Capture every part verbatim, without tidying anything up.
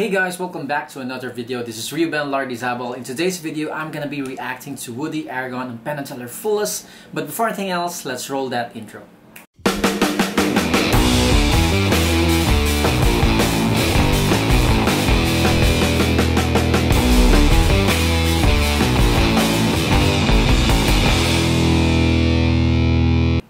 Hey guys, welcome back to another video. This is Reuben Lardizabal. In today's video, I'm gonna be reacting to Woody Aragon and Penn and Teller Fullest. But before anything else, let's roll that intro.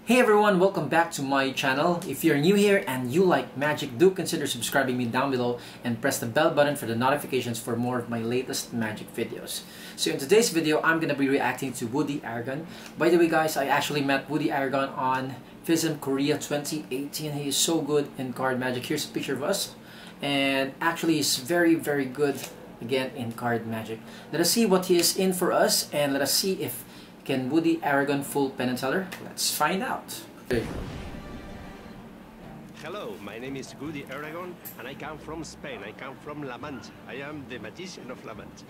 Hey everyone, welcome back to my channel. If you're new here and you like magic, do consider subscribing me down below and press the bell button for the notifications for more of my latest magic videos. So in today's video, I'm gonna be reacting to Woody Aragon. By the way guys, I actually met Woody Aragon on FISM Korea twenty eighteen. He is so good in card magic. Here's a picture of us, and actually he's very very good again in card magic. Let us see what he is in for us, and let us see if can Woody Aragon fool Penn and Teller? Let's find out. Hello, my name is Woody Aragon and I come from Spain. I come from La Mancha. I am the magician of La Mancha.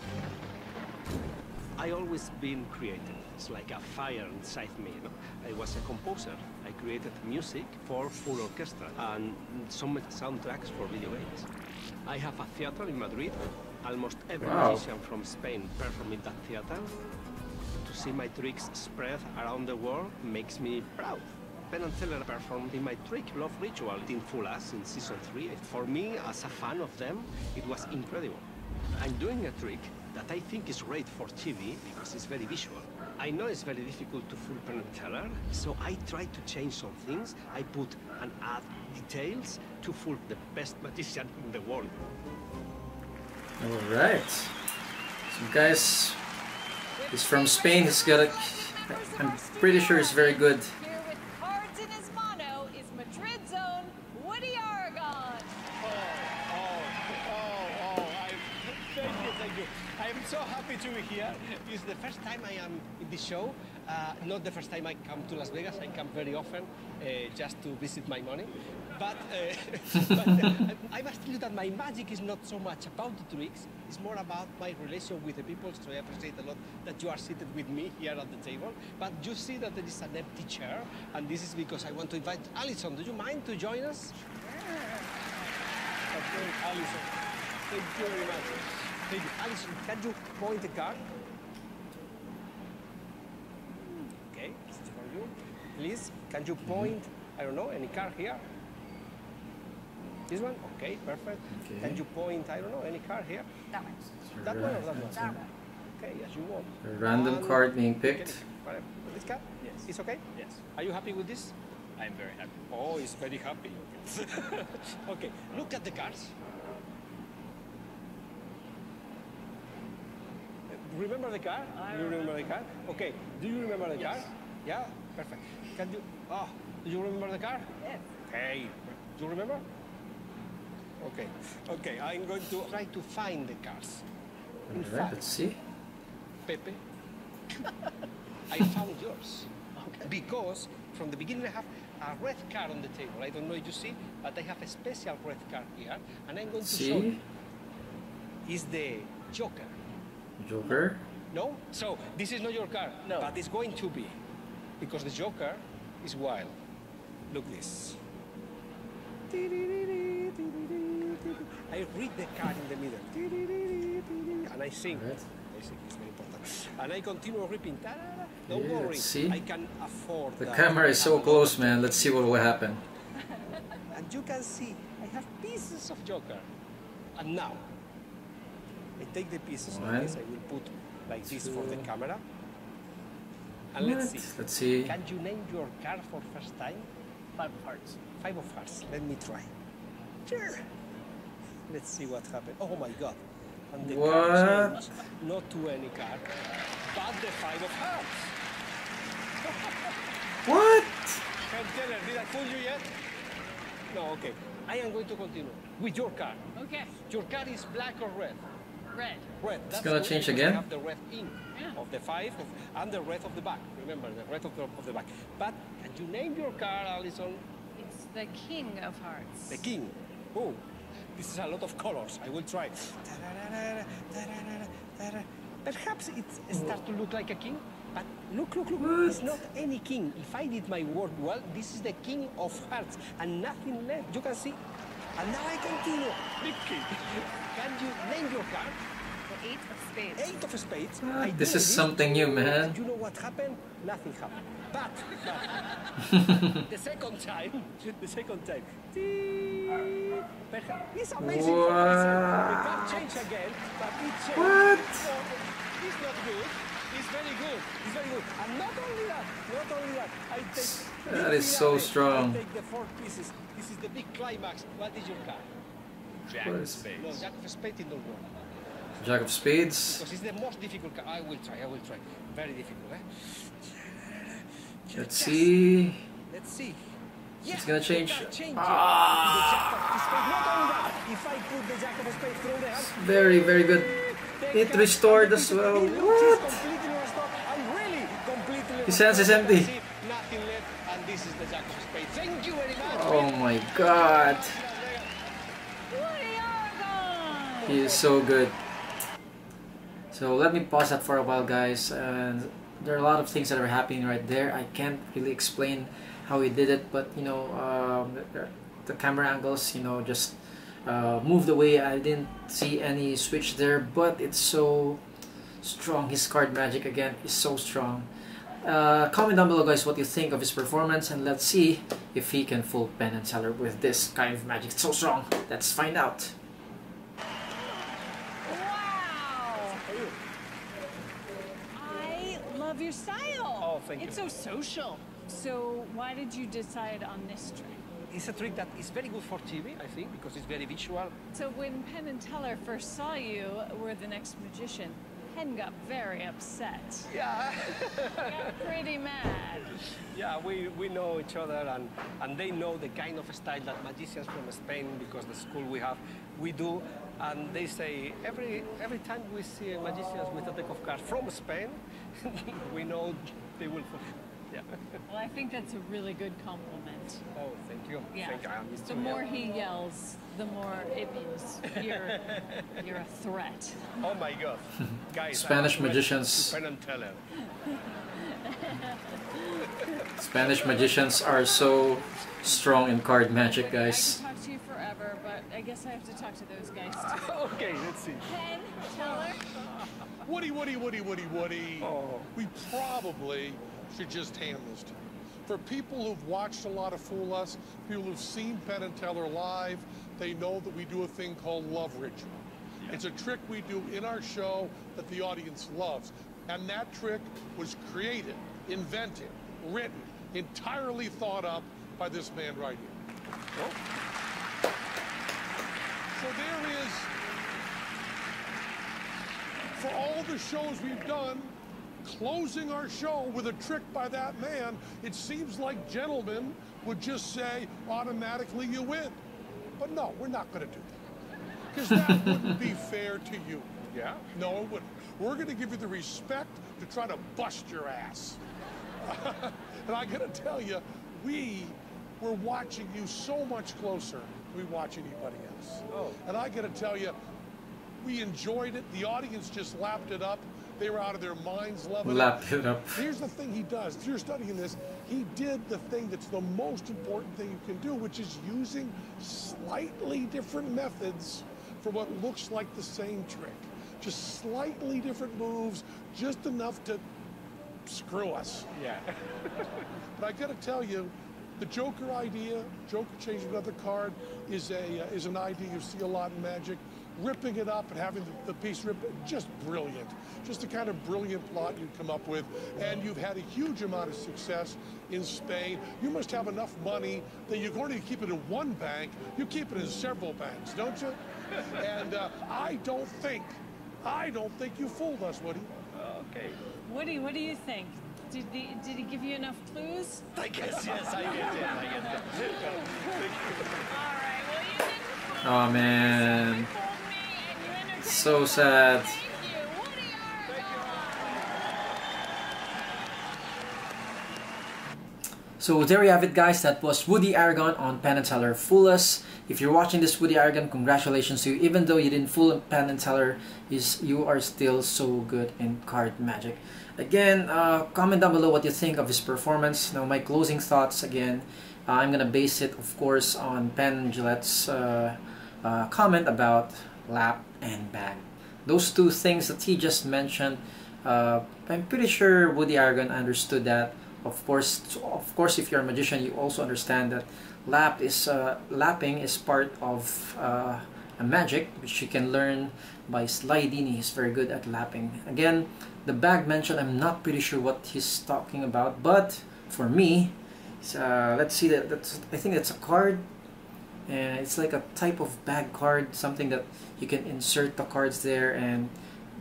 I always been creative. It's like a fire inside me. You know? I was a composer. I created music for full orchestra and some soundtracks for video games. I have a theater in Madrid. Almost every wow. magician from Spain performed in that theater. To see my tricks spread around the world makes me proud. Penn and Teller performed in my Trick Love Ritual in full as in season three. For me, as a fan of them, it was incredible. I'm doing a trick that I think is great for T V because it's very visual. I know it's very difficult to fool Penn and Teller, so I try to change some things. I put and add details to fool the best magician in the world. All right. So guys, he's from Spain. He's got a, I'm pretty sure he's very good. Here with cards in his mono is Madrid's own Woody Aragon. Oh, oh, oh, oh. I, thank you, thank you. I am so happy to be here. It's the first time I am in this show. Uh, not the first time I come to Las Vegas. I come very often uh, just to visit my money. But, uh, but uh, I must tell you that my magic is not so much about the tricks. It's more about my relation with the people. So I appreciate a lot that you are seated with me here at the table. But you see that there is an empty chair. And this is because I want to invite Alison. Do you mind to join us? Okay, Alison. Thank you very much. Thank you. Alison, can you point the card? Okay, this is for you. Please, can you point, I don't know, any card here? This one? Okay, perfect. Okay. Can you point, I don't know, any card here? That one. That right. one or that one? That one. Okay, yes, you want. A random um, card being picked. Okay. This card? Yes. It's okay? Yes. Are you happy with this? I'm very happy. Oh, he's very happy. Okay. Okay, look at the cards. Remember the card? I you remember, remember the card? Okay, do you remember the yes. card? Yeah, perfect. Can you, oh, do you remember the card? Yes. Okay, do you remember? Okay, okay, I'm going to try to find the cars. In right, fact, let's see. Pepe, I found yours. Okay. Because from the beginning I have a red card on the table. I don't know if you see, but I have a special red card here. And I'm going to see? show you. It's the Joker. Joker? No? So, this is not your card. No. But it's going to be. Because the Joker is wild. Look this. I read the card in the middle, and I sing. Right. I sing, it's very important. And I continue ripping. Don't yeah, worry, see. I can afford The that. camera is so close, man. Let's see what will happen. And you can see, I have pieces of Joker. And now, I take the pieces One. like this. I will put like Two. this for the camera. And what? let's see. Let's see. Can you name your card for first time? Five of hearts. Five of hearts. Let me try. Sure. Let's see what happened. Oh my God! And the what? Card changed, not to any card, but the five of hearts. What? Penn and Teller, did I fool you yet? No. Okay. I am going to continue with your card. Okay. Your card is black or red? Red. Red. That's it's gonna change again. Have the red ink yeah. of the five of, and the red of the back. Remember the red of the, of the back. But can you name your card, Alison? It's the King of Hearts. The King. Oh. This is a lot of colors. I will try. Perhaps it starts to look like a king, but look, look, look. What? It's not any king. If I did my work well, this is the King of Hearts and nothing left. You can see Andai continuo. Ricky, can you name your card? The eight of spades. Eight of spades. Ah, this is something new, man. Do you know what happened? Nothing happened. But, but the second time, the second time. It's amazing. What? The card changed again, but it changed. What? So it's not good. It's very good. It's very good. And not only that, not only that. I take that is so strong. I take the four pieces. This is the big climax. What is your card? Jack of spades. No, Jack of spades is no good. Jack of spades. Because it's the most difficult card. I will try. I will try. Very difficult, eh? Let's see. Let's see. Yeah, it's gonna change. Ah! It's very, very good. It restored as well. What? His hands is empty. Oh my god. He is so good. So let me pause that for a while, guys. And there are a lot of things that are happening right there. I can't really explain how he did it, but you know, um, the camera angles, you know, just uh, moved away. I didn't see any switch there, but it's so strong. His card magic again is so strong. Uh, comment down below, guys, what you think of his performance, and let's see if he can fool Penn and Teller with this kind of magic. It's so strong. Let's find out. Wow! I love your style. Oh, thank you. It's so social. So why did you decide on this trick? It's a trick that is very good for T V, I think, because it's very visual. So when Penn and Teller first saw you were the next magician, Penn got very upset. Yeah. Got pretty mad. Yeah, we, we know each other, and, and they know the kind of style that magicians from Spain, because the school we have, we do. And they say, every, every time we see magicians with a deck of cards from Spain, we know they will... Yeah. Well, I think that's a really good compliment. Oh, thank you. Yeah. Thank you. The more he yells, the more it means you're, you're a threat. Oh, my God. Guys, Spanish magicians. Penn and Teller. Spanish magicians are so strong in card magic, guys. I could talk to you forever, but I guess I have to talk to those guys too. Okay, let's see. Penn, Teller. Woody, Woody, Woody, Woody, Woody. Oh. We probably should just hand this to you. For people who've watched a lot of Fool Us, people who've seen Penn and Teller live, they know that we do a thing called love ritual. Yeah. It's a trick we do in our show that the audience loves. And that trick was created, invented, written, entirely thought up by this man right here. Oh. So there is, for all the shows we've done, closing our show with a trick by that man, it seems like gentlemen would just say automatically you win. But no, we're not going to do that, because that wouldn't be fair to you. Yeah? No, it wouldn't. We're going to give you the respect to try to bust your ass. And I got to tell you, we were watching you so much closer than we watch anybody else. Oh. And I got to tell you, we enjoyed it. The audience just lapped it up. They were out of their minds loving Lap it up. Here's the thing he does. If you're studying this, he did the thing that's the most important thing you can do, which is using slightly different methods for what looks like the same trick. Just slightly different moves, just enough to screw us. Yeah. But I gotta tell you, the Joker idea, Joker changing another card, is a uh, is an idea you see a lot in magic. Ripping it up and having the, the piece rip, just brilliant. Just the kind of brilliant plot you'd come up with. And you've had a huge amount of success in Spain. You must have enough money that you're going to keep it in one bank. You keep it in several banks, don't you? And uh, I don't think, I don't think you fooled us, Woody. Okay. Woody, what do you think? Did he, did he give you enough clues? I guess, yes, I did. Yeah, I get that. All right, well, you didn't fool us. Oh, man. So sad. So there you have it, guys. That was Woody Aragon on Penn and Teller Fool Us. If you're watching this, Woody Aragon, congratulations to you. Even though you didn't fool Penn and Teller, is you are still so good in card magic. Again, uh, comment down below what you think of his performance. Now, my closing thoughts again. Uh, I'm gonna base it, of course, on Penn Gillette's uh, uh, comment about lap and bag. Those two things that he just mentioned. Uh, I'm pretty sure Woody Aragon understood that. Of course, of course, if you're a magician, you also understand that lap is uh, lapping is part of uh, a magic which you can learn by Slidini. He's very good at lapping. Again, the bag mentioned, I'm not pretty sure what he's talking about, but for me, uh, let's see that that's, I think it's a card. And uh, it's like a type of bag card, something that you can insert the cards there, and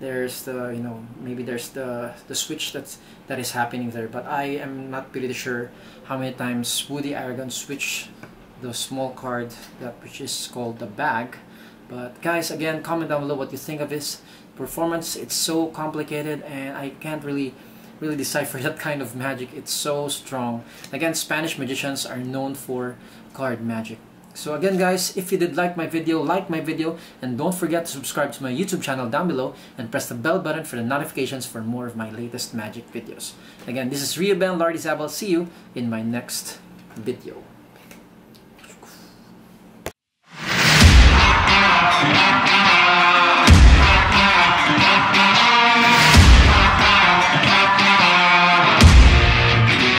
there's the, you know, maybe there's the the switch that's that is happening there, but I am not pretty sure how many times Woody Aragon switched the small card that which is called the bag. But guys, again, comment down below what you think of his performance. It's so complicated, and I can't really really decipher that kind of magic. It's so strong. Again, Spanish magicians are known for card magic. So again, guys, if you did like my video, like my video, and don't forget to subscribe to my YouTube channel down below and press the bell button for the notifications for more of my latest magic videos. Again, this is Reuben Lardizabal. See you in my next video.